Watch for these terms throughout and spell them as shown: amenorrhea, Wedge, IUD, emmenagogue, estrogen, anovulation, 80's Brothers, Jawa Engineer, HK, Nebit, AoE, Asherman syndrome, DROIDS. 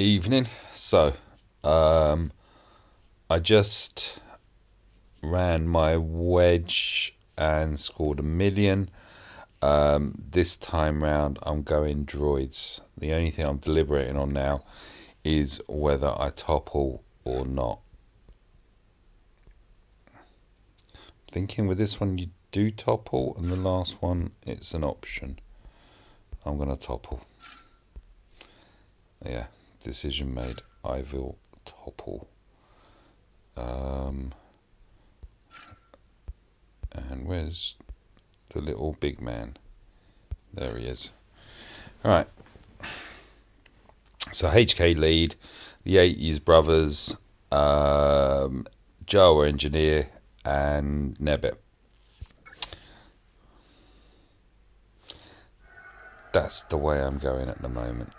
evening. So I just ran my wedge and scored 1 million. This time round I'm going droids. The only thing I'm deliberating on now is whether I topple or not. Thinking with this one you do topple, and the last one it's an option. I'm gonna topple. Yeah, decision made. I will topple. And where's the little big man? There he is. All right. So HK lead, the 80s brothers, Jawa Engineer, and Nebit. That's the way I'm going at the moment.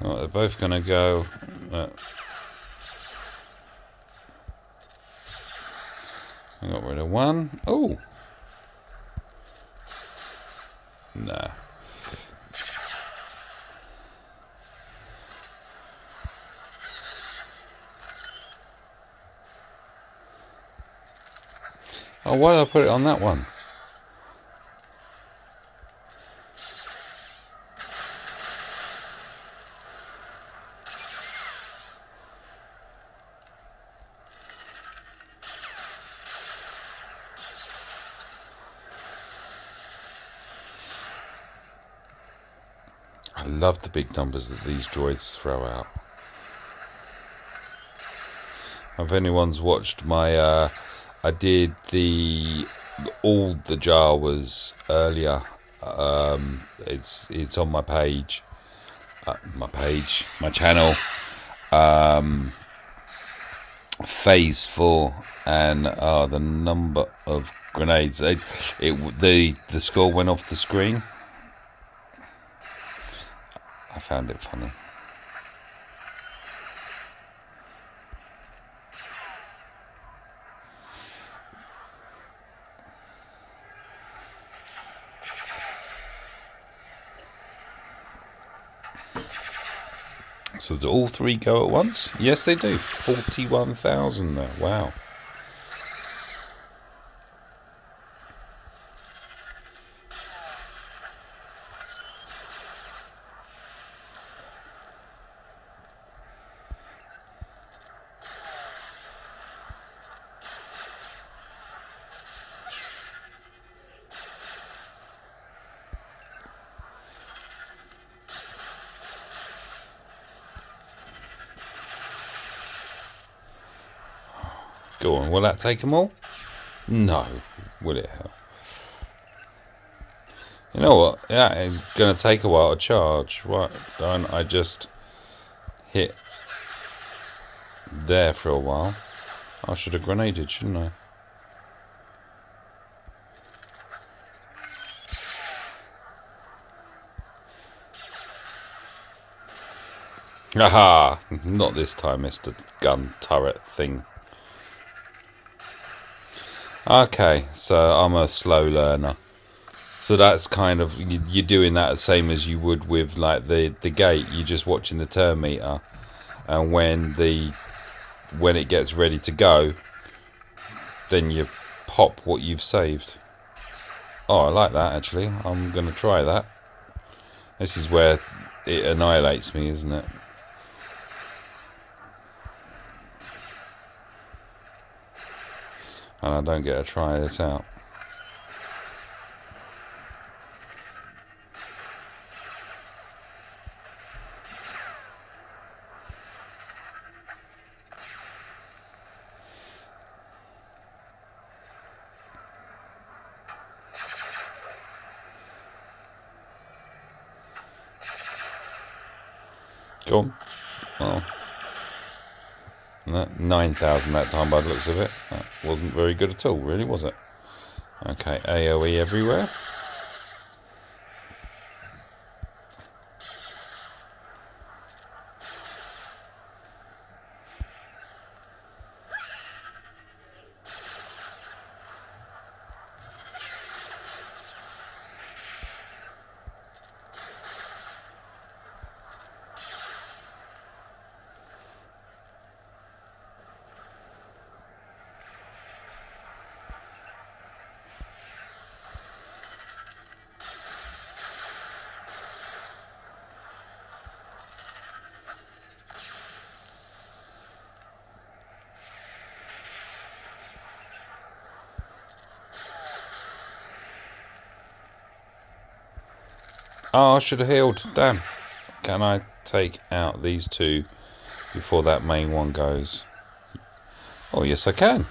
Oh, they're both going to go. I got rid of one. Oh! Nah. Oh, why did I put it on that one? I love the big numbers that these droids throw out. If anyone's watched my, I did all the Jawas earlier. It's on my page, my channel, Phase 4, and the number of grenades. The score went off the screen. I found it funny. So do all three go at once? Yes, they do. 41,000 there. Wow. Go on, will that take them all? No, will it help? You know what? Yeah, it's going to take a while to charge. Why don't I just hit there for a while? I should have grenaded, shouldn't I? Aha! Not this time, Mr. Gun Turret thing. Okay, so I'm a slow learner. So that's kind of, you're doing that the same as you would with like the gate. You're just watching the turn meter, and when it gets ready to go, then you pop what you've saved. Oh, I like that actually. I'm gonna try that. This is where it annihilates me, isn't it? And I don't get to try this out. Go on. Oh. 9,000 that time by the looks of it. That wasn't very good at all, really, was it? Okay, AoE everywhere. Oh, I should have healed. Damn. Can I take out these two before that main one goes? Oh, yes, I can.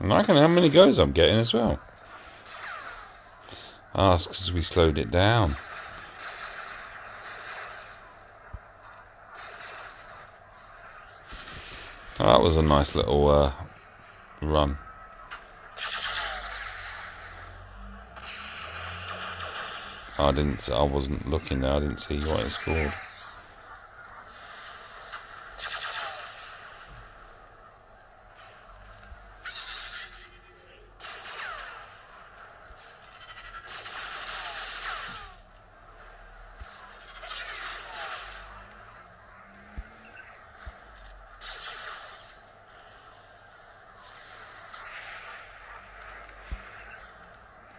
And I can how many goes I'm getting as well. Ah, it's because we slowed it down. Oh, that was a nice little run. I wasn't looking there. I didn't see what it scored.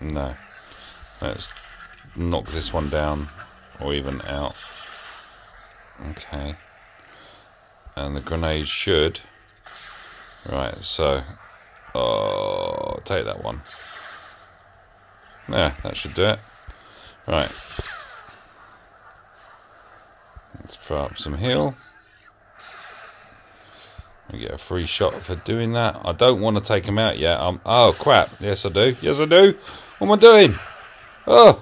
No, let's knock this one down or even out. Okay, and the grenade should. Right, so oh, take that one. Yeah, that should do it. Right, let's throw up some heal. We get a free shot for doing that. I don't want to take him out yet. Oh crap! Yes, I do. Yes, I do. What am I doing? Oh!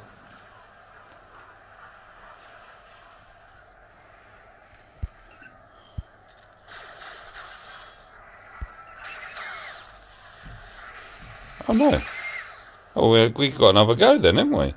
Oh no. Oh, we got another go then, haven't we?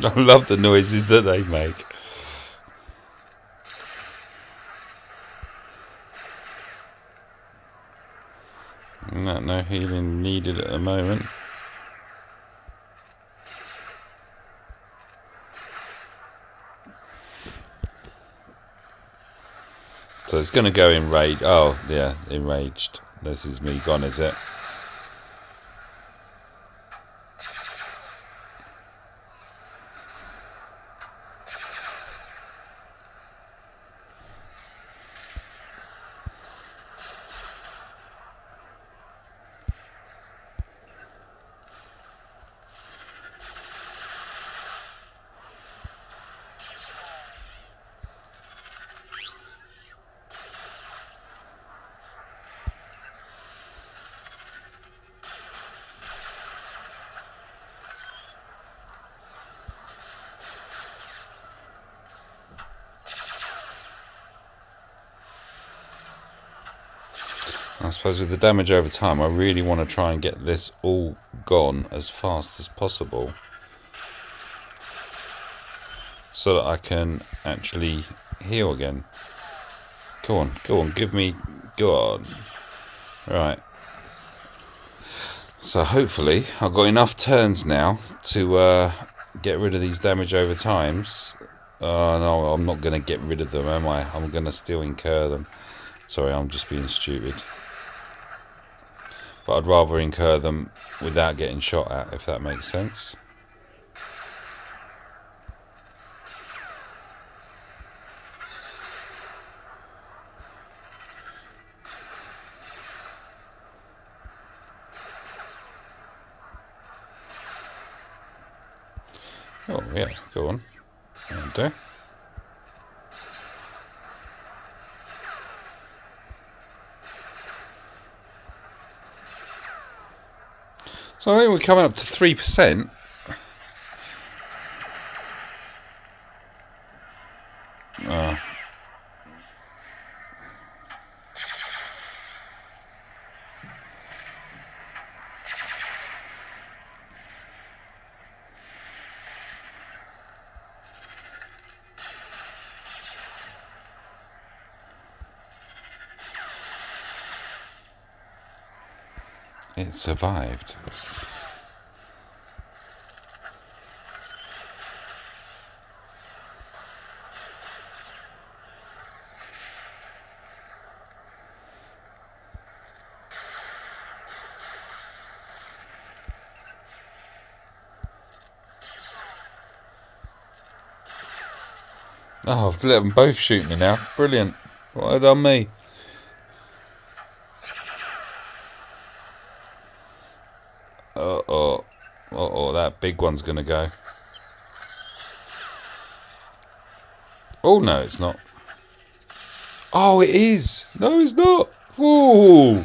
I love the noises that they make. No healing needed at the moment. So it's going to go enraged. Oh, yeah, enraged. This is me gone, is it? I suppose with the damage over time, I really want to try and get this all gone as fast as possible so that I can actually heal again. Go on, go on, give me, go on. Right. So hopefully I've got enough turns now to get rid of these damage over times Oh no, I'm not going to get rid of them, am I? I'm going to still incur them. Sorry, I'm just being stupid. But I'd rather incur them without getting shot at, if that makes sense. Oh yeah, go on. That'll do. So I think we're coming up to 3%. It survived. Oh, I've let them both shoot me now. Brilliant. What had done me? That big one's gonna go. Oh no, it's not. Oh, it is. No, it's not. Ooh.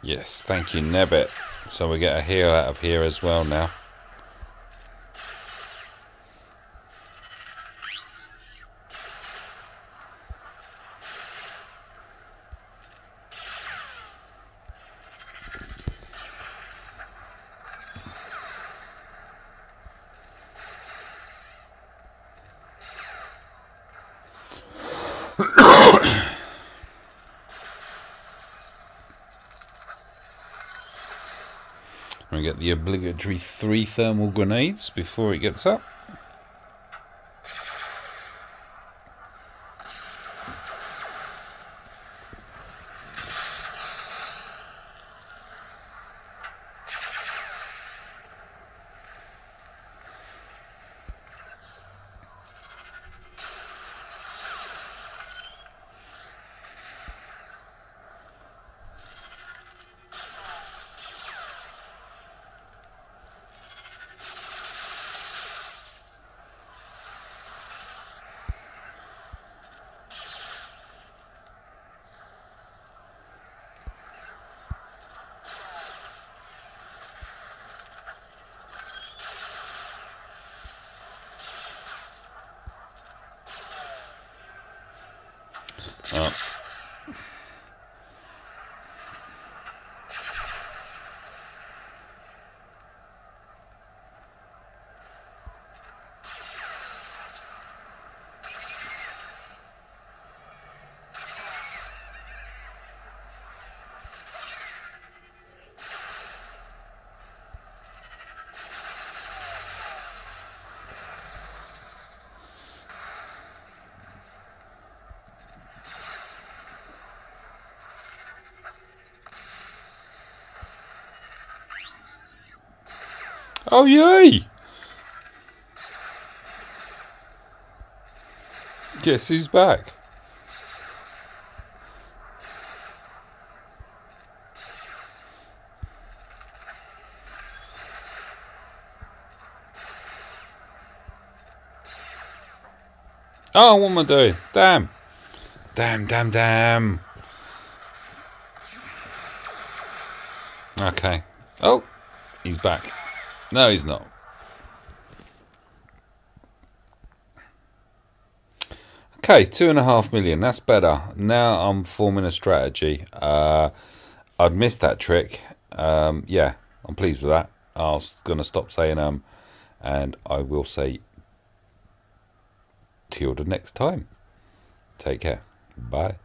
Yes, thank you, Nebit. So we get a heal out of here as well now. We get the obligatory 3 thermal grenades before it gets up. Oh. Oh, yay! Guess who's back? Oh, what am I doing? Damn! Damn, damn, damn! Okay. Oh! He's back. No, he's not. Okay, 2.5 million. That's better. Now I'm forming a strategy. I'd missed that trick. Yeah, I'm pleased with that. I was going to stop saying and I will say till the next time. Take care. Bye.